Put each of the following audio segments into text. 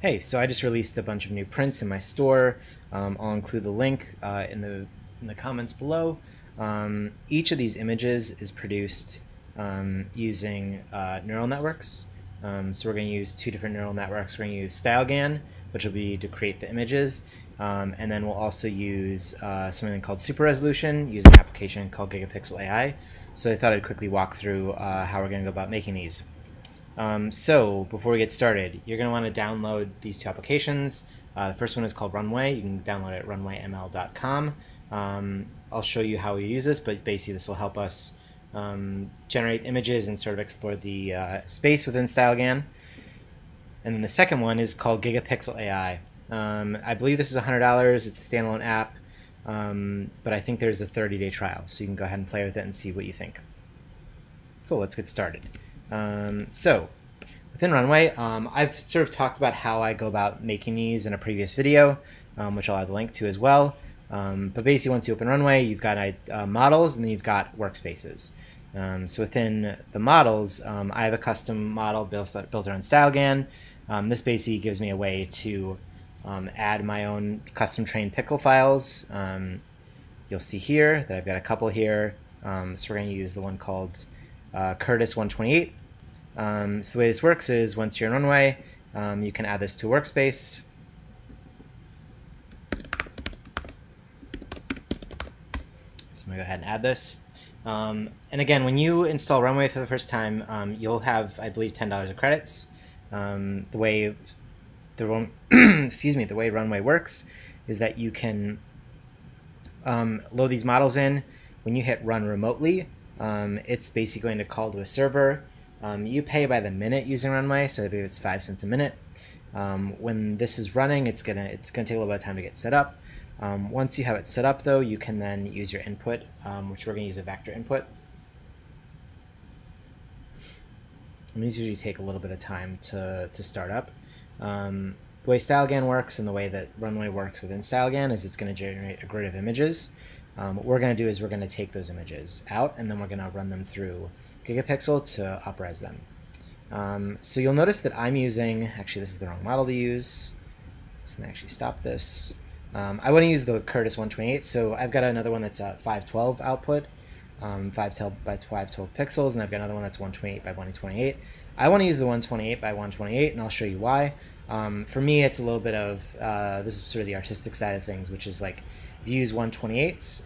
Hey, so I just released a bunch of new prints in my store. I'll include the link in the comments below. Each of these images is produced using neural networks. So we're going to use two different neural networks. We're going to use StyleGAN, which will be to create the images, and then we'll also use something called super resolution using an application called Gigapixel AI. So I thought I'd quickly walk through how we're going to go about making these. So before we get started, you're going to want to download these two applications. The first one is called Runway. You can download it at runwayml.com. I'll show you how we use this, but basically this will help us generate images and sort of explore the space within StyleGAN. And then the second one is called Gigapixel AI. I believe this is $100. It's a standalone app, but I think there's a 30-day trial, so you can go ahead and play with it and see what you think. Cool, let's get started. So within Runway, I've sort of talked about how I go about making these in a previous video, which I'll add the link to as well. But basically, once you open Runway, you've got models, and then you've got workspaces. So within the models, I have a custom model built around StyleGAN. This basically gives me a way to add my own custom trained pickle files. You'll see here that I've got a couple here. So we're going to use the one called Curtis 128. So the way this works is once you're in Runway, you can add this to a workspace. So I'm going to go ahead and add this. And again, when you install Runway for the first time, you'll have, I believe, $10 of credits. The way Runway works is that you can load these models in. When you hit Run Remotely, it's basically going to call to a server. You pay by the minute using Runway, so I believe it's 5 cents a minute. When this is running, it's gonna take a little bit of time to get set up. Once you have it set up, though, you can then use your input, which we're going to use a vector input. And these usually take a little bit of time to start up. The way StyleGAN works and the way that Runway works within StyleGAN is it's going to generate a grid of images. What we're going to do is we're going to take those images out, and then we're going to run them through Gigapixel to up-res them. So you'll notice that I'm using, actually this is the wrong model to use, so I'm going to actually stop this. I want to use the Curtis 128, so I've got another one that's a 512 output, 512 by 512 pixels, and I've got another one that's 128 by 128. I want to use the 128 by 128, and I'll show you why. For me, it's a little bit of, this is sort of the artistic side of things, which is like, if you use 128s,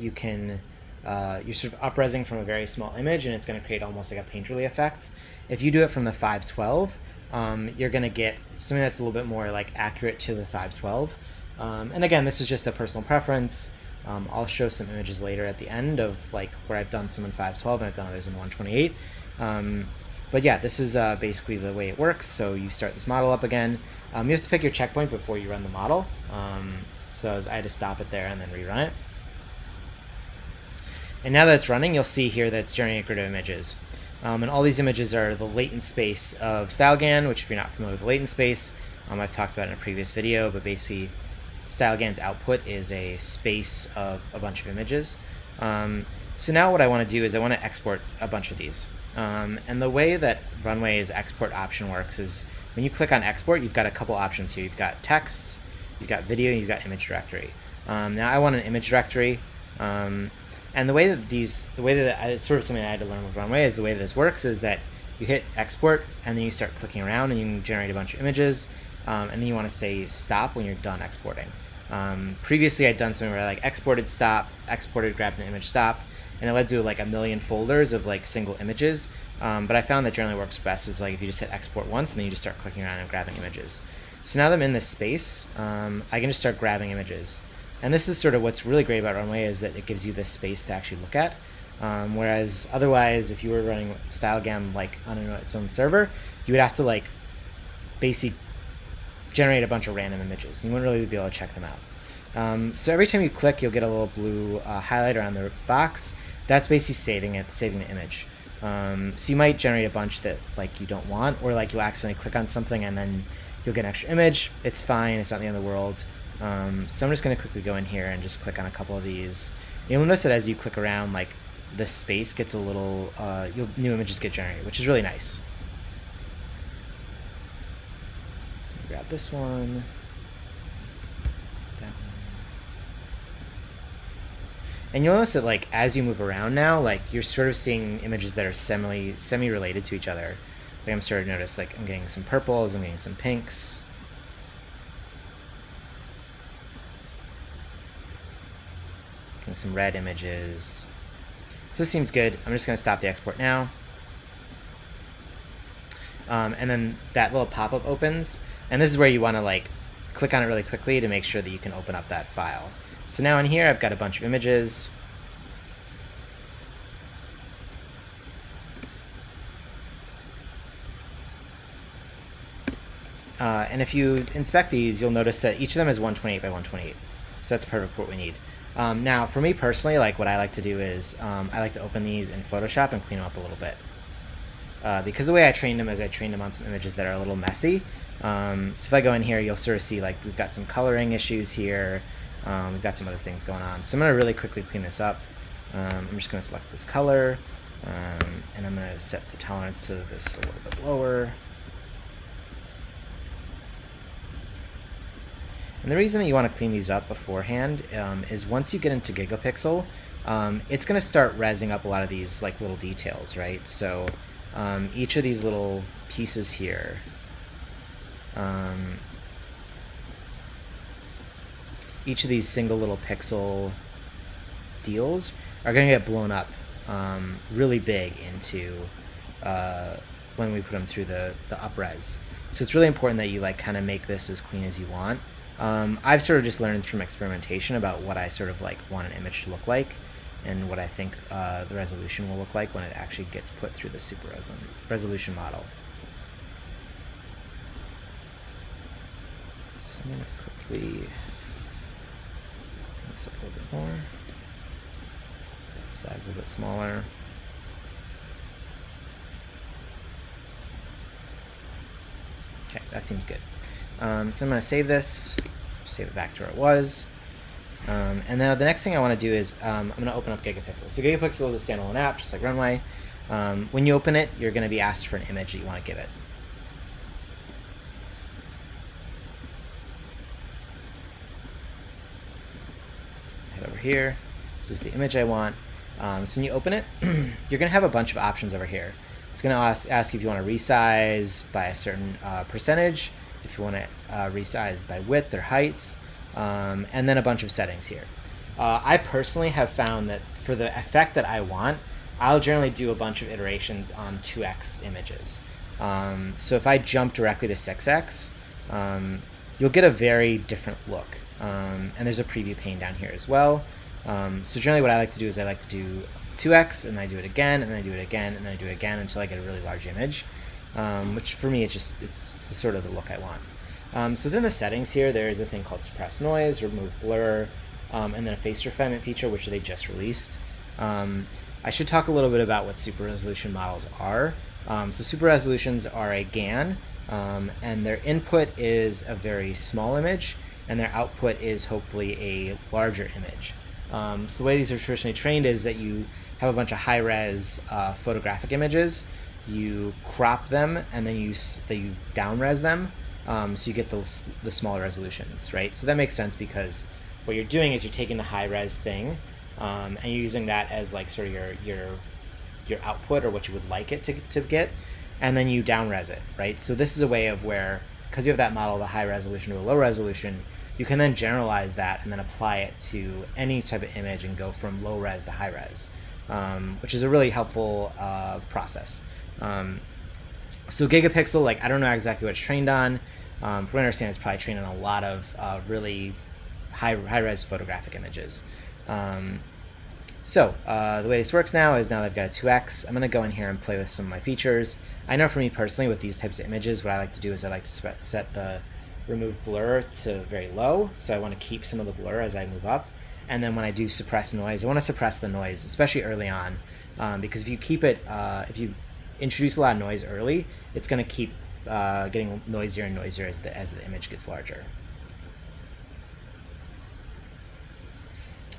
you're sort of up-resing from a very small image, and it's going to create almost like a painterly effect. If you do it from the 512, you're going to get something that's a little bit more like accurate to the 512. And again, this is just a personal preference. I'll show some images later at the end of like where I've done some in 512 and I've done others in 128. But yeah, this is basically the way it works. So you start this model up again. You have to pick your checkpoint before you run the model. So I had to stop it there and then rerun it. And now that it's running, you'll see here that it's generating a grid of images. And all these images are the latent space of StyleGAN, which if you're not familiar with the latent space, I've talked about in a previous video, but basically StyleGAN's output is a space of a bunch of images. So now what I want to do is I want to export a bunch of these. And the way that Runway's export option works is when you click on export, you've got a couple options here. You've got text, you've got video, and you've got image directory. Now I want an image directory. And it's sort of something I had to learn with Runway is the way that this works is that you hit export and then you start clicking around and you can generate a bunch of images. And then you want to say stop when you're done exporting. Previously, I'd done something where I like exported, stopped, exported, grabbed an image, stopped, and it led to like a million folders of like single images. But I found that generally works best is like if you just hit export once and then you just start clicking around and grabbing images. So now that I'm in this space, I can just start grabbing images. And this is sort of what's really great about Runway is that it gives you this space to actually look at. Whereas otherwise, if you were running StyleGAN like on its own server, you would have to like basically generate a bunch of random images. You wouldn't really be able to check them out. So every time you click, you'll get a little blue highlight around the box. That's basically saving the image. So you might generate a bunch that like you don't want, or like you'll accidentally click on something and then you'll get an extra image. It's fine. It's not the end of the world. So I'm just going to quickly go in here and just click on a couple of these. You'll notice that as you click around, like the space gets a little, new images get generated, which is really nice. So we grab this one, that one. And you'll notice that, like, as you move around now, like, you're sort of seeing images that are semi-related to each other. Like, I'm starting to notice, like, I'm getting some purples, I'm getting some pinks. Getting some red images. This seems good. I'm just going to stop the export now. And then that little pop-up opens. And this is where you want to, like, click on it really quickly to make sure that you can open up that file. So now in here, I've got a bunch of images. And if you inspect these, you'll notice that each of them is 128 by 128. So that's perfect what we need. Now, for me personally, like, what I like to do is I like to open these in Photoshop and clean them up a little bit. Because the way I trained them is I trained them on some images that are a little messy. So if I go in here, you'll sort of see, like, we've got some coloring issues here. We've got some other things going on. So I'm going to really quickly clean this up. I'm just going to select this color, and I'm going to set the tolerance to this a little bit lower. And the reason that you want to clean these up beforehand is once you get into Gigapixel, it's going to start rezzing up a lot of these, like, little details, right? So each of these little pieces here, each of these single little pixel deals are going to get blown up really big into when we put them through the up-res. So it's really important that you, like, kind of make this as clean as you want. I've sort of just learned from experimentation about what I sort of, like, want an image to look like and what I think the resolution will look like when it actually gets put through the super resolution model. So I'm going to quickly... this up a little bit more. That size a little bit smaller. Okay, that seems good. So I'm going to save this, save it back to where it was. And now the next thing I want to do is I'm going to open up Gigapixel. So Gigapixel is a standalone app, just like Runway. When you open it, you're going to be asked for an image that you want to give it. Over here, this is the image I want. So when you open it, you're going to have a bunch of options over here. It's going to ask if you want to resize by a certain percentage, if you want to resize by width or height, and then a bunch of settings here. I personally have found that for the effect that I want, I'll generally do a bunch of iterations on 2x images. So if I jump directly to 6x, you'll get a very different look. And there's a preview pane down here as well. So generally what I like to do is I like to do 2x, and then I do it again, and then I do it again, and then I do it again until I get a really large image, which for me, it's the sort of the look I want. So within the settings here, there is a thing called suppress noise, remove blur, and then a face refinement feature, which they just released. I should talk a little bit about what super resolution models are. So super resolutions are a GAN, and their input is a very small image, and their output is hopefully a larger image. So the way these are traditionally trained is that you have a bunch of high-res photographic images, you crop them, and then you down-res them, so you get the smaller resolutions, right? So that makes sense because what you're doing is you're taking the high-res thing, and you're using that as, like, sort of your output or what you would like it to get, and then you down-res it, right? So this is a way of where, because you have that model of a high resolution to a low resolution, you can then generalize that and then apply it to any type of image and go from low res to high res, which is a really helpful process. So Gigapixel, like, I don't know exactly what it's trained on. From what I understand, it's probably trained on a lot of really high res photographic images. So the way this works now is now that I've got a 2x, I'm going to go in here and play with some of my features. I know for me personally with these types of images, what I like to do is I like to set the remove blur to very low. So I want to keep some of the blur as I move up. And then when I do suppress noise, I want to suppress the noise, especially early on. Because if you keep it, if you introduce a lot of noise early, it's going to keep getting noisier and noisier as the image gets larger.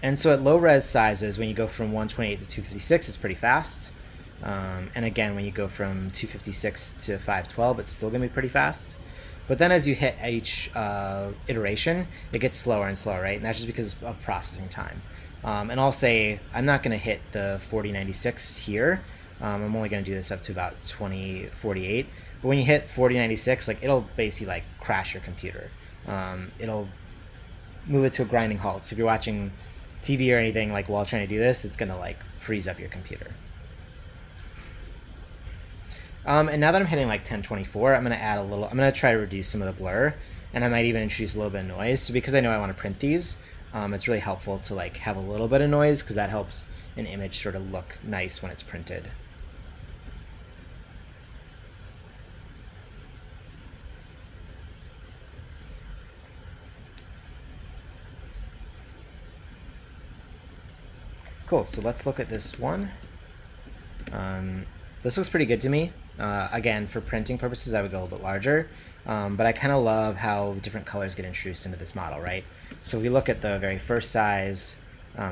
And so at low res sizes, when you go from 128 to 256, it's pretty fast. And again, when you go from 256 to 512, it's still going to be pretty fast. But then as you hit each iteration, it gets slower and slower, right? And that's just because of processing time. And I'll say, I'm not gonna hit the 4096 here. I'm only gonna do this up to about 2048. But when you hit 4096, like, it'll basically like crash your computer. It'll move it to a grinding halt. So if you're watching TV or anything like while trying to do this, it's gonna like freeze up your computer. And now that I'm hitting like 1024, I'm gonna add a little, I'm gonna try to reduce some of the blur, and I might even introduce a little bit of noise. So because I know I wanna print these, it's really helpful to like have a little bit of noise, because that helps an image sort of look nice when it's printed. Cool, so let's look at this one. This looks pretty good to me. Again, for printing purposes, I would go a little bit larger, but I kind of love how different colors get introduced into this model, right? So if we look at the very first size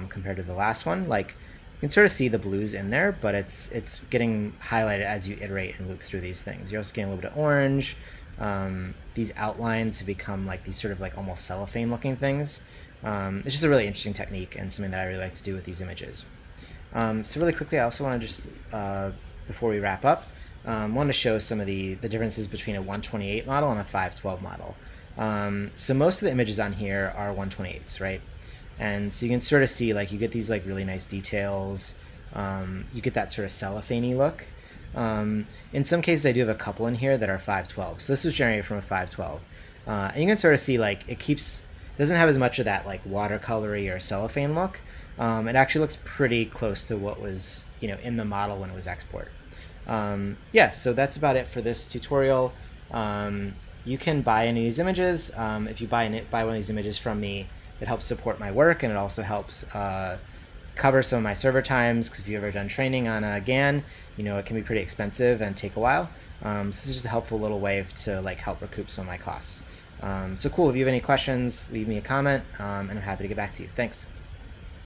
compared to the last one, like you can sort of see the blues in there, but it's getting highlighted as you iterate and loop through these things. You're also getting a little bit of orange. These outlines have become like these sort of like almost cellophane looking things. It's just a really interesting technique and something that I really like to do with these images. So really quickly, I also want to just, before we wrap up, want to show some of the differences between a 128 model and a 512 model. So most of the images on here are 128s, right? And so you can sort of see, like, you get these like really nice details. You get that sort of cellophane-y look. In some cases, I do have a couple in here that are 512. So this was generated from a 512. And you can sort of see, like, it keeps, doesn't have as much of that like watercolory or cellophane look. It actually looks pretty close to what was, you know, in the model when it was exported. Yeah, so that's about it for this tutorial. You can buy any of these images. If you buy one of these images from me, it helps support my work, and it also helps cover some of my server times, because if you've ever done training on GAN, you know it can be pretty expensive and take a while. So it's just a helpful little way to like help recoup some of my costs. So cool, if you have any questions, leave me a comment, and I'm happy to get back to you. Thanks.